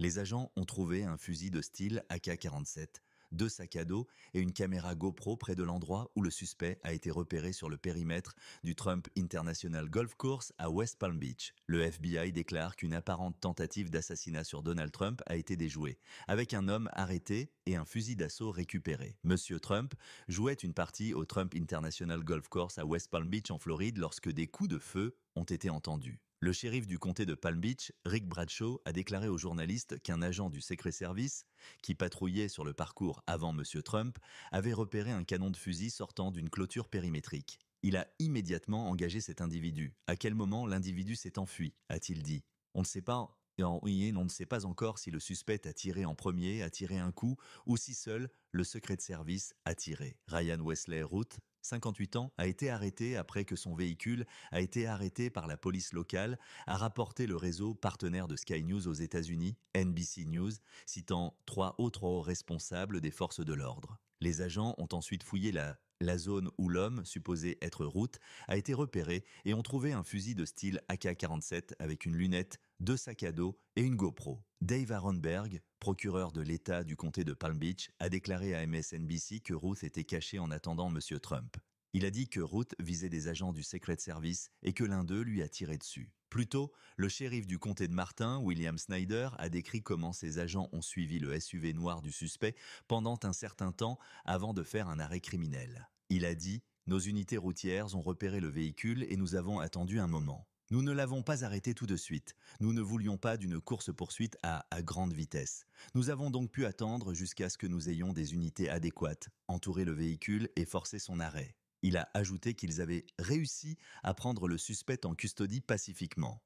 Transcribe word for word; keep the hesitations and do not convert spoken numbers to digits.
Les agents ont trouvé un fusil de style A K quarante-sept, deux sacs à dos et une caméra GoPro près de l'endroit où le suspect a été repéré sur le périmètre du Trump International Golf Course à West Palm Beach. Le F B I déclare qu'une apparente tentative d'assassinat sur Donald Trump a été déjouée, avec un homme arrêté et un fusil d'assaut récupéré. Monsieur Trump jouait une partie au Trump International Golf Course à West Palm Beach en Floride lorsque des coups de feu ont été entendus. Le shérif du comté de Palm Beach, Rick Bradshaw, a déclaré aux journalistes qu'un agent du Secret Service, qui patrouillait sur le parcours avant Monsieur Trump, avait repéré un canon de fusil sortant d'une clôture périmétrique. Il a immédiatement engagé cet individu. À quel moment l'individu s'est enfui, a-t-il dit. On ne sait pas, on ne sait pas encore si le suspect a tiré en premier, a tiré un coup, ou si seul le Secret Service a tiré. Ryan Wesley Root, cinquante-huit ans, a été arrêté après que son véhicule a été arrêté par la police locale, a rapporté le réseau partenaire de Sky News aux États-Unis, N B C News, citant trois autres hauts responsables des forces de l'ordre. Les agents ont ensuite fouillé la, la zone où l'homme, supposé être Root, a été repéré et ont trouvé un fusil de style A K quarante-sept avec une lunette, deux sacs à dos et une GoPro. Dave Aronberg, procureur de l'État du comté de Palm Beach, a déclaré à M S N B C que Ruth était cachée en attendant Monsieur Trump. Il a dit que Ruth visait des agents du Secret Service et que l'un d'eux lui a tiré dessus. Plus tôt, le shérif du comté de Martin, William Snyder, a décrit comment ses agents ont suivi le S U V noir du suspect pendant un certain temps avant de faire un arrêt criminel. Il a dit « Nos unités routières ont repéré le véhicule et nous avons attendu un moment. Nous ne l'avons pas arrêté tout de suite. Nous ne voulions pas d'une course-poursuite à, à grande vitesse. Nous avons donc pu attendre jusqu'à ce que nous ayons des unités adéquates, entourer le véhicule et forcer son arrêt. » Il a ajouté qu'ils avaient réussi à prendre le suspect en custodie pacifiquement.